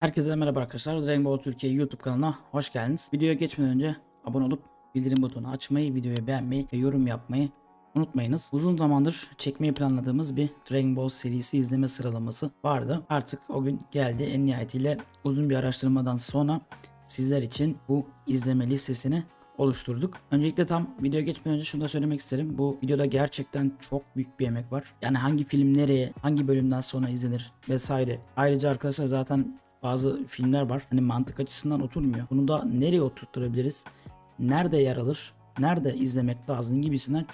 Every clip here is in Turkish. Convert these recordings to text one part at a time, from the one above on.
Herkese merhaba arkadaşlar. Dragon Ball Türkiye YouTube kanalına hoş geldiniz. Videoya geçmeden önce abone olup bildirim butonunu açmayı, videoyu beğenmeyi ve yorum yapmayı unutmayınız. Uzun zamandır çekmeyi planladığımız bir Dragon Ball serisi izleme sıralaması vardı. Artık o gün geldi. En nihayetiyle uzun bir araştırmadan sonra sizler için bu izleme listesini oluşturduk. Öncelikle tam videoya geçmeden önce şunu da söylemek isterim. Bu videoda gerçekten çok büyük bir emek var. Yani hangi film nereye, hangi bölümden sonra izlenir vesaire. Ayrıca arkadaşlar zaten bazı filmler var. Hani mantık açısından oturmuyor. Bunu da nereye oturtturabiliriz? Nerede yer alır? Nerede izlemek lazım gibisinden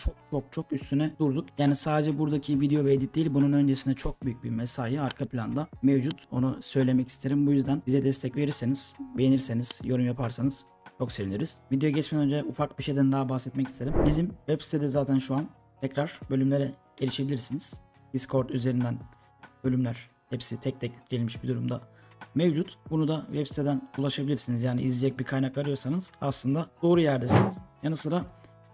çok üstüne durduk. Yani sadece buradaki video ve edit değil, bunun öncesinde çok büyük bir mesai arka planda mevcut. Onu söylemek isterim. Bu yüzden bize destek verirseniz, beğenirseniz, yorum yaparsanız çok seviniriz. Videoya geçmeden önce ufak bir şeyden daha bahsetmek isterim. Bizim web sitede zaten şu an tekrar bölümlere erişebilirsiniz. Discord üzerinden bölümler hepsi tek tek yüklenmiş bir durumda mevcut. Bunu da web siteden ulaşabilirsiniz. Yani izleyecek bir kaynak arıyorsanız aslında doğru yerdesiniz. Yanı sıra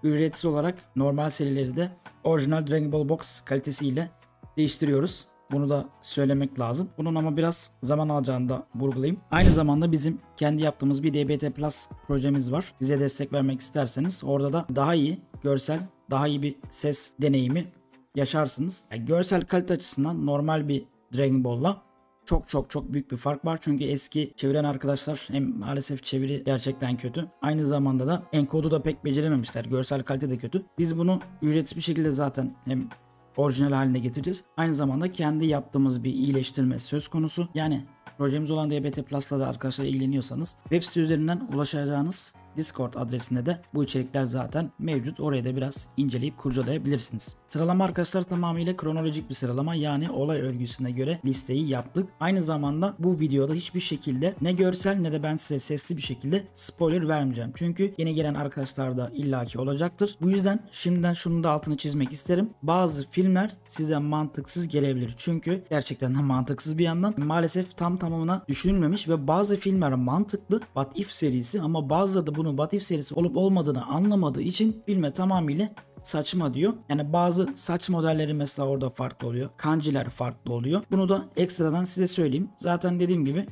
ücretsiz olarak normal serileri de orijinal Dragon Ball Box kalitesiyle değiştiriyoruz. Bunu da söylemek lazım. Bunun ama biraz zaman alacağını da vurgulayayım. Aynı zamanda bizim kendi yaptığımız bir DBT Plus projemiz var. Bize destek vermek isterseniz orada da daha iyi görsel, daha iyi bir ses deneyimi yaşarsınız. Yani görsel kalite açısından normal bir Dragon Ball'la çok büyük bir fark var. Çünkü eski çeviren arkadaşlar hem maalesef çeviri gerçekten kötü. Aynı zamanda da enkodu da pek becerememişler. Görsel kalite de kötü. Biz bunu ücretsiz bir şekilde zaten hem orijinal haline getireceğiz. Aynı zamanda kendi yaptığımız bir iyileştirme söz konusu. Yani projemiz olan DBT Plus'la da arkadaşlar ilgileniyorsanız web site üzerinden ulaşacağınız Discord adresinde de bu içerikler zaten mevcut. Orayı da biraz inceleyip kurcalayabilirsiniz. Sıralama arkadaşlar tamamıyla kronolojik bir sıralama, yani olay örgüsüne göre listeyi yaptık. Aynı zamanda bu videoda hiçbir şekilde ne görsel ne de ben size sesli bir şekilde spoiler vermeyeceğim. Çünkü yeni gelen arkadaşlar da illaki olacaktır. Bu yüzden şimdiden şunu da altını çizmek isterim. Bazı filmler size mantıksız gelebilir. Çünkü gerçekten de mantıksız bir yandan. Maalesef tam tamamına düşünülmemiş ve bazı filmler mantıklı. What If serisi, ama bazıları da bunun What If serisi olup olmadığını anlamadığı için filme tamamıyla saçma diyor. Yani bazı saç modelleri mesela orada farklı oluyor. Kanjiler farklı oluyor. Bunu da ekstradan size söyleyeyim. Zaten dediğim gibi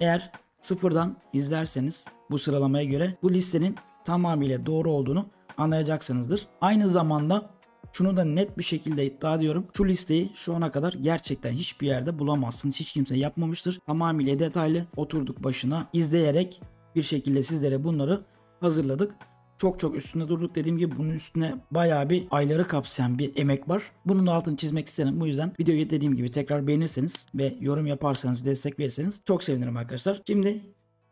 eğer sıfırdan izlerseniz bu sıralamaya göre bu listenin tamamıyla doğru olduğunu anlayacaksınızdır. Aynı zamanda şunu da net bir şekilde iddia ediyorum. Şu listeyi şu ana kadar gerçekten hiçbir yerde bulamazsınız. Hiç kimse yapmamıştır. Tamamıyla detaylı oturduk başına izleyerek bir şekilde sizlere bunları hazırladık. Çok üstünde durduk. Dediğim gibi bunun üstüne bayağı bir ayları kapsayan bir emek var. Bunun da altını çizmek isterim. Bu yüzden videoyu dediğim gibi tekrar beğenirseniz ve yorum yaparsanız, destek verirseniz çok sevinirim arkadaşlar. Şimdi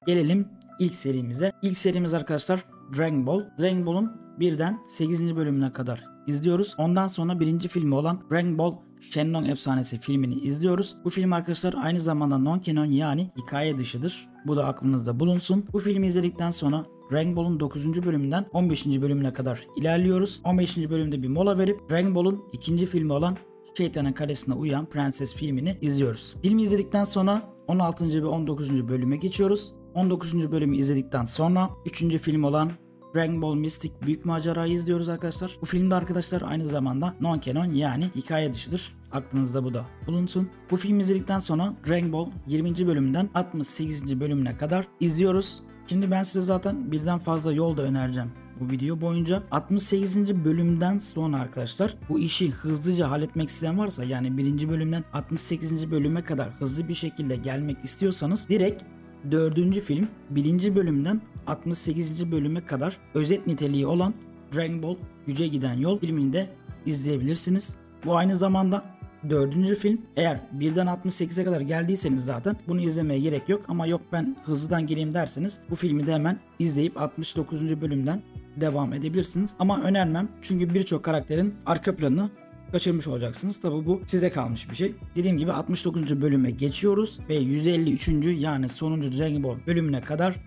gelelim ilk serimize. İlk serimiz arkadaşlar Dragon Ball. Dragon Ball'un 1'den 8. bölümüne kadar izliyoruz. Ondan sonra 1. filmi olan Dragon Ball Shenron Efsanesi filmini izliyoruz. Bu film arkadaşlar aynı zamanda non-canon, yani hikaye dışıdır. Bu da aklınızda bulunsun. Bu filmi izledikten sonra Dragon Ball'un 9. bölümünden 15. bölümüne kadar ilerliyoruz. 15. bölümde bir mola verip Dragon Ball'un 2. filmi olan Şeytanın Kalesine Uyuyan Prenses filmini izliyoruz. Filmi izledikten sonra 16. ve 19. bölüme geçiyoruz. 19. bölümü izledikten sonra 3. film olan Dragon Ball Mystic Büyük Macera'yı izliyoruz arkadaşlar. Bu filmde arkadaşlar aynı zamanda non-canon, yani hikaye dışıdır. Aklınızda bu da bulunsun. Bu filmi izledikten sonra Dragon Ball 20. bölümden 68. bölümüne kadar izliyoruz. Şimdi ben size zaten birden fazla yol da önereceğim bu video boyunca. 68. bölümden sonra arkadaşlar bu işi hızlıca halletmek isteyen varsa, yani 1. bölümden 68. bölüme kadar hızlı bir şekilde gelmek istiyorsanız direkt 4. film 1. bölümden 68. bölüme kadar özet niteliği olan Dragon Ball Yüce Giden Yol filmini de izleyebilirsiniz. Bu aynı zamanda 4. film. Eğer 1'den 68'e kadar geldiyseniz zaten bunu izlemeye gerek yok, ama yok ben hızlıdan gireyim derseniz bu filmi de hemen izleyip 69. bölümden devam edebilirsiniz. Ama önermem, çünkü birçok karakterin arka planını kaçırmış olacaksınız. Tabi bu size kalmış bir şey. Dediğim gibi 69. bölüme geçiyoruz ve 153. yani sonuncu Dragon Ball bölümüne kadar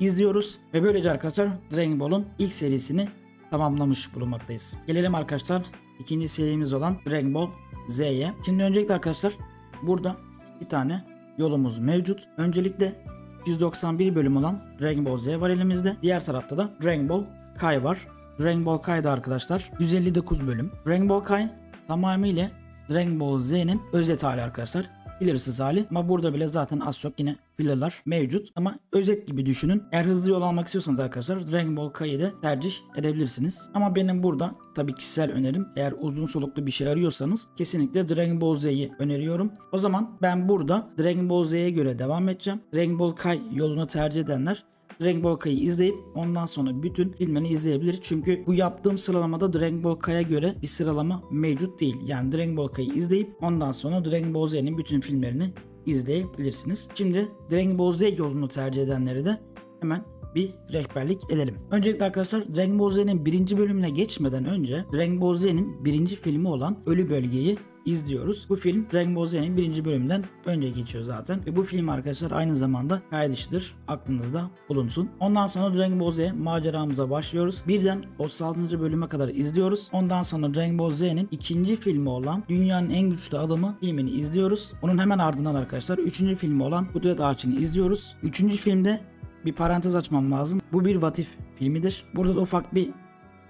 izliyoruz ve böylece arkadaşlar Dragon Ball'un ilk serisini tamamlamış bulunmaktayız. Gelelim arkadaşlar ikinci serimiz olan Dragon Ball Z'ye. Şimdi öncelikle arkadaşlar burada bir tane yolumuz mevcut. Öncelikle 191 bölüm olan Dragon Ball Z var elimizde. Diğer tarafta da Dragon Ball Kai var. Dragon Ball Kai'da arkadaşlar 159 bölüm. Dragon Ball Kai tamamıyla Dragon Ball Z'nin özet hali arkadaşlar. bilirsiz hali. Ama burada bile zaten az çok yine fillerlar mevcut. Ama özet gibi düşünün. Eğer hızlı yol almak istiyorsanız arkadaşlar Dragon Ball Kai'yi de tercih edebilirsiniz. Ama benim burada tabii kişisel önerim, eğer uzun soluklu bir şey arıyorsanız kesinlikle Dragon Ball Z'yi öneriyorum. O zaman ben burada Dragon Ball Z'ye göre devam edeceğim. Dragon Ball Kai yolunu tercih edenler Dragon Ball Kai'yi izleyip ondan sonra bütün filmini izleyebilir. Çünkü bu yaptığım sıralamada Dragon Ball Kai'ya göre bir sıralama mevcut değil. Yani Dragon Ball Kai'yi izleyip ondan sonra Dragon Ball Z'nin bütün filmlerini izleyebilirsiniz. Şimdi Dragon Ball Z yolunu tercih edenleri de hemen bir rehberlik edelim. Öncelikle arkadaşlar Dragon Ball Z'nin 1. bölümüne geçmeden önce Dragon Ball Z'nin 1. filmi olan Ölü Bölge'yi izliyoruz. Bu film Dragon Ball Z'nin 1. bölümünden önce geçiyor zaten. Ve bu film arkadaşlar aynı zamanda kayıt dışıdır. Aklınızda bulunsun. Ondan sonra Dragon Ball Z maceramıza başlıyoruz. Birden 36. bölüme kadar izliyoruz. Ondan sonra Dragon Ball Z'nin 2. filmi olan Dünya'nın En Güçlü Adamı filmini izliyoruz. Onun hemen ardından arkadaşlar 3. filmi olan Kudret Ağacı'nı izliyoruz. 3. filmde bir parantez açmam lazım. Bu bir What If filmidir. Burada da ufak bir,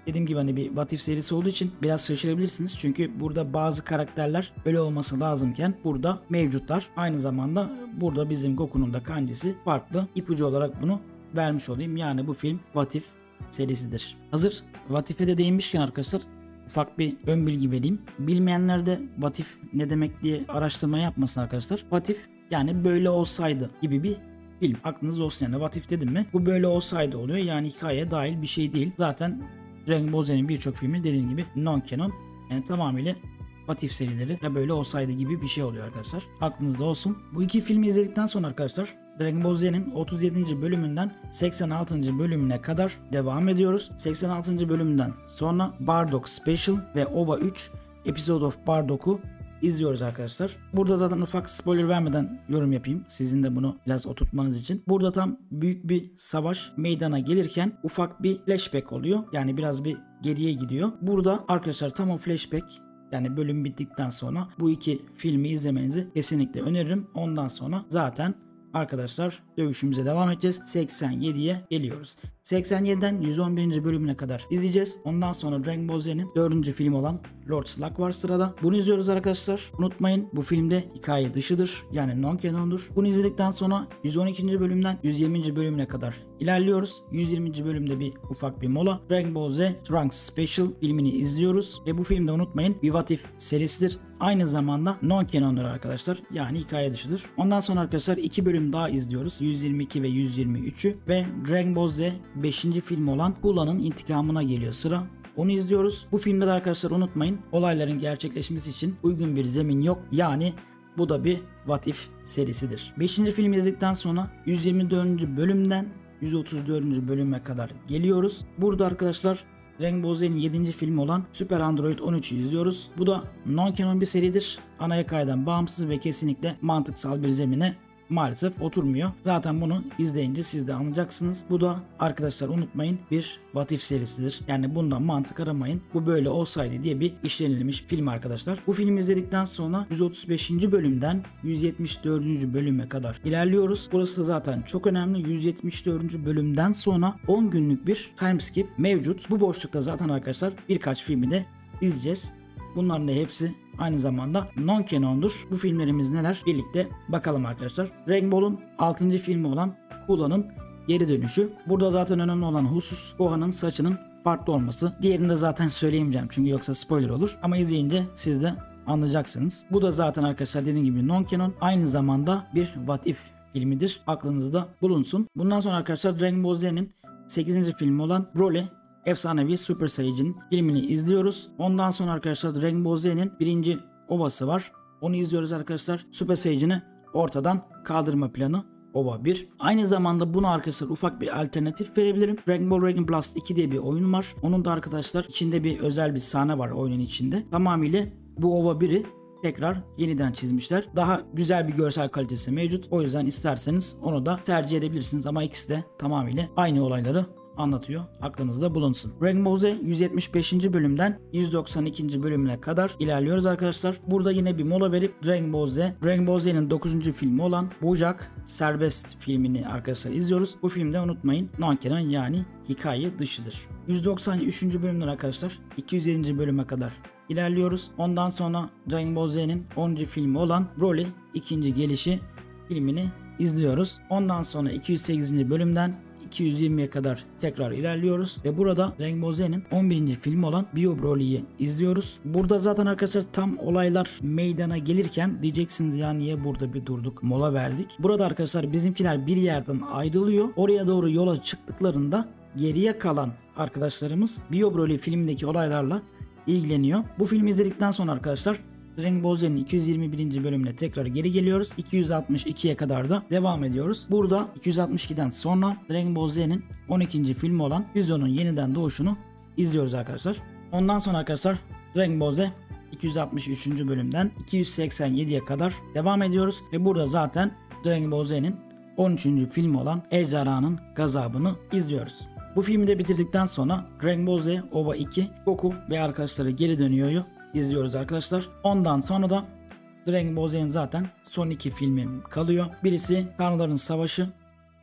dediğim gibi hani bir What If serisi olduğu için biraz şaşırabilirsiniz. Çünkü burada bazı karakterler öyle olması lazımken burada mevcutlar. Aynı zamanda burada bizim Goku'nun da kancisi farklı. İpucu olarak bunu vermiş olayım. Yani bu film What If serisidir. Hazır What If'e de değinmişken arkadaşlar ufak bir ön bilgi vereyim. Bilmeyenler de What If ne demek diye araştırma yapmasın arkadaşlar. What If yani böyle olsaydı gibi bir film. Aklınız olsun yani What If dedim mi? Bu böyle olsaydı oluyor. Yani hikayeye dahil bir şey değil. Zaten Dragon Ball Z'nin birçok filmi dediğim gibi non-canon. Yani tamamıyla What If serileri ya böyle olsaydı gibi bir şey oluyor arkadaşlar. Aklınızda olsun. Bu iki filmi izledikten sonra arkadaşlar Dragon Ball Z'nin 37. bölümünden 86. bölümüne kadar devam ediyoruz. 86. bölümden sonra Bardock Special ve OVA 3 Episode of Bardock'u izliyoruz arkadaşlar. Burada zaten ufak spoiler vermeden yorum yapayım. Sizin de bunu biraz oturtmanız için. Burada tam büyük bir savaş meydana gelirken ufak bir flashback oluyor. Yani biraz bir geriye gidiyor. Burada arkadaşlar tam o flashback, yani bölüm bittikten sonra bu iki filmi izlemenizi kesinlikle öneririm. Ondan sonra zaten arkadaşlar dövüşümüze devam edeceğiz. 87'ye geliyoruz. 87'den 111. bölümüne kadar izleyeceğiz. Ondan sonra Dragon Ball Z'nin 4. film olan Lord Slug var sırada. Bunu izliyoruz arkadaşlar. Unutmayın bu filmde hikaye dışıdır. Yani non-canon'dur. Bunu izledikten sonra 112. bölümden 120. bölümüne kadar ilerliyoruz. 120. bölümde bir ufak bir mola. Dragon Ball Z Trunks Special filmini izliyoruz. Ve bu filmde unutmayın bir What If serisidir. Aynı zamanda non-canon'dur arkadaşlar. Yani hikaye dışıdır. Ondan sonra arkadaşlar 2 bölüm daha izliyoruz. 122 ve 123'ü ve Dragon Ball Z 5. film olan Kula'nın intikamına geliyor sıra. Onu izliyoruz. Bu filmde de arkadaşlar unutmayın olayların gerçekleşmesi için uygun bir zemin yok. Yani bu da bir What If serisidir. 5. film izledikten sonra 124. bölümden 134. bölüme kadar geliyoruz. Burada arkadaşlar Dragon Ball Z'nin 7. filmi olan Super Android 13'ü izliyoruz. Bu da non-canon bir seridir. Ana hikayeden bağımsız ve kesinlikle mantıksal bir zemine maalesef oturmuyor. Zaten bunu izleyince siz de anlayacaksınız. Bu da arkadaşlar unutmayın bir What If serisidir. Yani bundan mantık aramayın. Bu böyle olsaydı diye bir işlenilmiş film arkadaşlar. Bu filmi izledikten sonra 135. bölümden 174. bölüme kadar ilerliyoruz. Burası da zaten çok önemli. 174. bölümden sonra 10 günlük bir time skip mevcut. Bu boşlukta zaten arkadaşlar birkaç filmi de izleyeceğiz. Bunların da hepsi aynı zamanda non-canon'dur. Bu filmlerimiz neler? Birlikte bakalım arkadaşlar. Dragon Ball'un 6. filmi olan Kula'nın geri dönüşü. Burada zaten önemli olan husus Gohan'ın saçının farklı olması. Diğerini de zaten söyleyemeyeceğim çünkü yoksa spoiler olur. Ama izleyince siz de anlayacaksınız. Bu da zaten arkadaşlar dediğim gibi non-canon. Aynı zamanda bir What If filmidir. Aklınızda bulunsun. Bundan sonra arkadaşlar Dragon Ball Z'nin 8. filmi olan Broly Efsanevi Super Saiyajin filmini izliyoruz. Ondan sonra arkadaşlar Dragon Ball Z'nin 1. ovası var. Onu izliyoruz arkadaşlar. Super Saiyajin'i ortadan kaldırma planı ova 1. Aynı zamanda buna arkadaşlar ufak bir alternatif verebilirim. Dragon Ball Blast 2 diye bir oyun var. Onun da arkadaşlar içinde bir özel bir sahne var oyunun içinde. Tamamıyla bu ova 1'i tekrar yeniden çizmişler. Daha güzel bir görsel kalitesi mevcut. O yüzden isterseniz onu da tercih edebilirsiniz ama ikisi de tamamıyla aynı olayları anlatıyor. Aklınızda bulunsun. Dragon Ball Z 175. bölümden 192. bölümüne kadar ilerliyoruz arkadaşlar. Burada yine bir mola verip Dragon Ball Z'nin 9. filmi olan Bojack Serbest filmini arkadaşlar izliyoruz. Bu filmde unutmayın nankeren yani hikaye dışıdır. 193. bölümden arkadaşlar 207. bölüme kadar ilerliyoruz. Ondan sonra Dragon Ball Z'nin 10. filmi olan Broly 2. gelişi filmini izliyoruz. Ondan sonra 208. bölümden 220'ye kadar tekrar ilerliyoruz ve burada Dragon Ball Z'nin 11. filmi olan Bio Broly'yi izliyoruz. Burada zaten arkadaşlar tam olaylar meydana gelirken diyeceksiniz ya niye burada bir durduk, mola verdik. Burada arkadaşlar bizimkiler bir yerden ayrılıyor. Oraya doğru yola çıktıklarında geriye kalan arkadaşlarımız Bio Broly filmindeki olaylarla ilgileniyor. Bu filmi izledikten sonra arkadaşlar Dragon Ball Z'nin 221. bölümüne tekrar geri geliyoruz. 262'ye kadar da devam ediyoruz. Burada 262'den sonra Dragon Ball Z'nin 12. filmi olan Fizyonun yeniden doğuşunu izliyoruz arkadaşlar. Ondan sonra arkadaşlar Dragon Ball Z 263. bölümden 287'ye kadar devam ediyoruz. Ve burada zaten Dragon Ball Z'nin 13. filmi olan Ejderha'nın gazabını izliyoruz. Bu filmi de bitirdikten sonra Dragon Ball Z OVA 2 Goku ve arkadaşları geri dönüyor izliyoruz arkadaşlar. Ondan sonra da Dragon Ball Z'nin zaten son iki filmi kalıyor. Birisi Tanrıların Savaşı,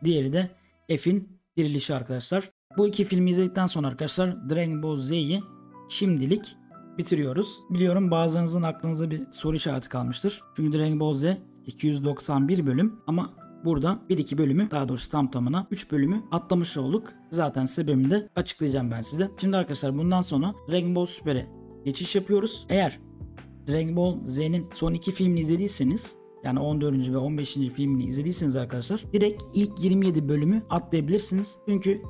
diğeri de F'in dirilişi arkadaşlar. Bu iki filmi izledikten sonra arkadaşlar Dragon Ball Z'yi şimdilik bitiriyoruz. Biliyorum bazılarınızın aklınızda bir soru işareti kalmıştır. Çünkü Dragon Ball Z 291 bölüm ama burada 1-2 bölümü, daha doğrusu tam tamına 3 bölümü atlamış olduk. Zaten sebebini de açıklayacağım ben size. Şimdi arkadaşlar bundan sonra Dragon Ball Super'e geçiş yapıyoruz. Eğer Dragon Ball Z'nin son 2 filmini izlediyseniz, yani 14. ve 15. filmini izlediyseniz arkadaşlar direkt ilk 27 bölümü atlayabilirsiniz. Çünkü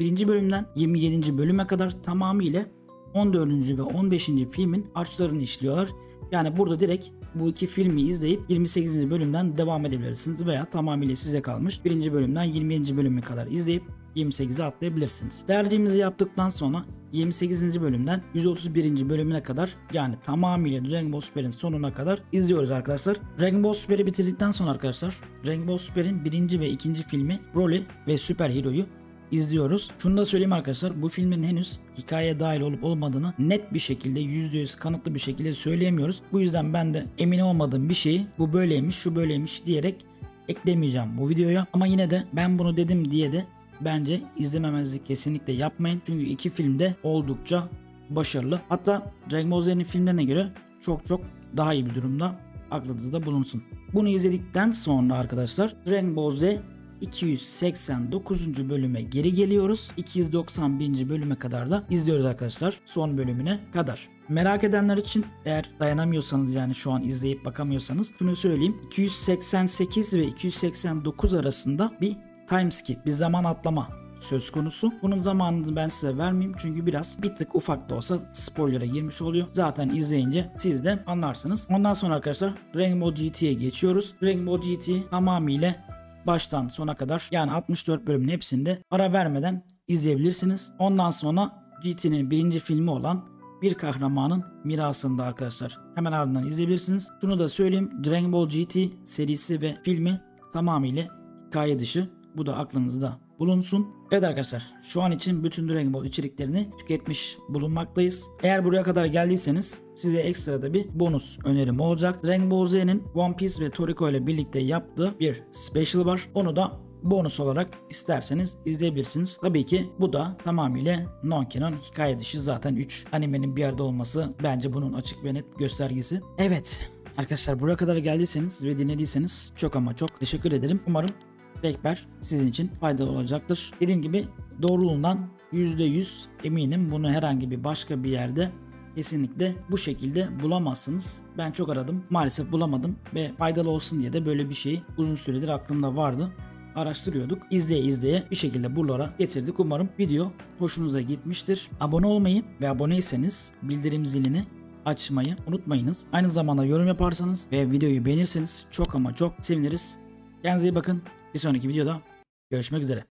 1. bölümden 27. bölüme kadar tamamıyla 14. ve 15. filmin arçlarını işliyorlar. Yani burada direkt bu iki filmi izleyip 28. bölümden devam edebilirsiniz veya tamamıyla size kalmış 1. bölümden 27. bölüme kadar izleyip 28'e atlayabilirsiniz. Tercihimizi yaptıktan sonra 28. bölümden 131. bölümüne kadar yani tamamıyla Dragon Ball Super'in sonuna kadar izliyoruz arkadaşlar. Dragon Ball Super'i bitirdikten sonra arkadaşlar Dragon Ball Super'in 1. ve 2. filmi Broly ve Süper Hero'yu izliyoruz. Şunu da söyleyeyim arkadaşlar, bu filmin henüz hikayeye dahil olup olmadığını net bir şekilde %100 kanıtlı bir şekilde söyleyemiyoruz. Bu yüzden ben de emin olmadığım bir şeyi bu böyleymiş şu böyleymiş diyerek eklemeyeceğim bu videoya. Ama yine de ben bunu dedim diye de bence izlememezlik kesinlikle yapmayın. Çünkü iki film de oldukça başarılı. Hatta Dragon Ball Z'nin filmlerine göre çok daha iyi bir durumda, aklınızda bulunsun. Bunu izledikten sonra arkadaşlar Dragon Ball Z 289. bölüme geri geliyoruz. 291. bölüme kadar da izliyoruz arkadaşlar. Son bölümüne kadar. Merak edenler için eğer dayanamıyorsanız yani şu an izleyip bakamıyorsanız şunu söyleyeyim. 288 ve 289 arasında bir time skip, bir zaman atlama söz konusu. Bunun zamanını ben size vermeyeyim çünkü bir tık ufak da olsa spoiler'a girmiş oluyor. Zaten izleyince siz de anlarsınız. Ondan sonra arkadaşlar Dragon Ball GT'ye geçiyoruz. Dragon Ball GT tamamıyla baştan sona kadar yani 64 bölümün hepsinde ara vermeden izleyebilirsiniz. Ondan sonra GT'nin 1. filmi olan Bir Kahramanın Mirası'nda arkadaşlar hemen ardından izleyebilirsiniz. Şunu da söyleyeyim, Dragon Ball GT serisi ve filmi tamamıyla hikaye dışı. Bu da aklınızda bulunsun. Evet arkadaşlar şu an için bütün Dragon Ball içeriklerini tüketmiş bulunmaktayız. Eğer buraya kadar geldiyseniz size ekstra da bir bonus önerim olacak. Dragon Ball Z'nin One Piece ve Toriko ile birlikte yaptığı bir special var. Onu da bonus olarak isterseniz izleyebilirsiniz. Tabii ki bu da tamamıyla non-canon hikaye dışı, zaten 3 animenin bir yerde olması bence bunun açık ve net göstergesi. Evet arkadaşlar buraya kadar geldiyseniz ve dinlediyseniz çok ama çok teşekkür ederim. Umarım rehber sizin için faydalı olacaktır. Dediğim gibi doğruluğundan %100 eminim. Bunu herhangi bir başka bir yerde kesinlikle bu şekilde bulamazsınız. Ben çok aradım. Maalesef bulamadım ve faydalı olsun diye de böyle bir şey uzun süredir aklımda vardı. Araştırıyorduk. İzleye izleye bir şekilde buralara getirdik. Umarım video hoşunuza gitmiştir. Abone olmayı ve aboneyseniz bildirim zilini açmayı unutmayınız. Aynı zamanda yorum yaparsanız ve videoyu beğenirseniz çok ama çok seviniriz. Kendinize iyi bakın. Bir sonraki videoda görüşmek üzere.